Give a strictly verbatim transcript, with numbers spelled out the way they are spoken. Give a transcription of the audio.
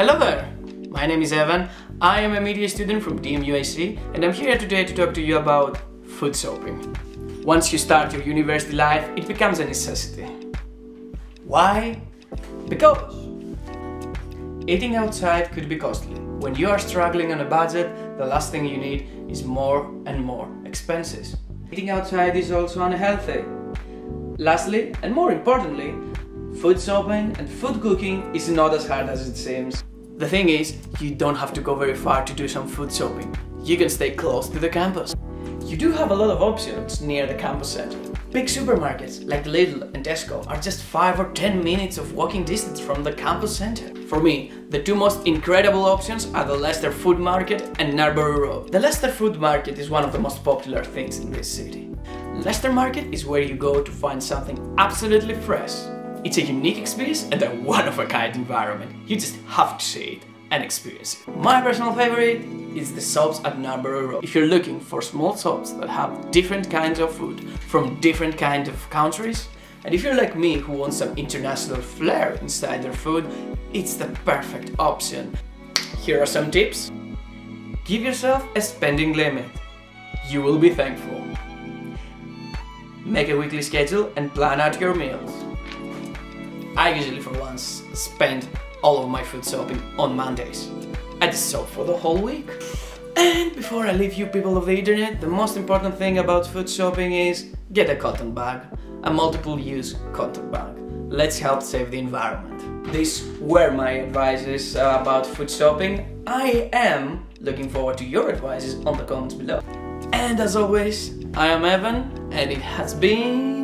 Hello there, my name is Evan. I am a media student from D M U, and I'm here today to talk to you about food shopping. Once you start your university life, it becomes a necessity. Why? Because eating outside could be costly. When you are struggling on a budget, the last thing you need is more and more expenses. Eating outside is also unhealthy. Lastly, and more importantly, food shopping and food cooking is not as hard as it seems. The thing is, you don't have to go very far to do some food shopping. You can stay close to the campus. You do have a lot of options near the campus center. Big supermarkets like Lidl and Tesco are just five or ten minutes of walking distance from the campus center. For me, the two most incredible options are the Leicester Food Market and Narborough Road. The Leicester Food Market is one of the most popular things in this city. Leicester Market is where you go to find something absolutely fresh. It's a unique experience and a one-of-a-kind environment. You just have to see it and experience it. My personal favorite is the shops at Narborough Road. If you're looking for small shops that have different kinds of food from different kinds of countries, and if you're like me who wants some international flair inside their food, it's the perfect option. Here are some tips. Give yourself a spending limit. You will be thankful. Make a weekly schedule and plan out your meals. I usually for once spend all of my food shopping on Mondays. I just shop for the whole week. And before I leave you people of the internet, the most important thing about food shopping is get a cotton bag, a multiple-use cotton bag. Let's help save the environment. These were my advices about food shopping. I am looking forward to your advices on the comments below. And as always, I am Evan, and it has been...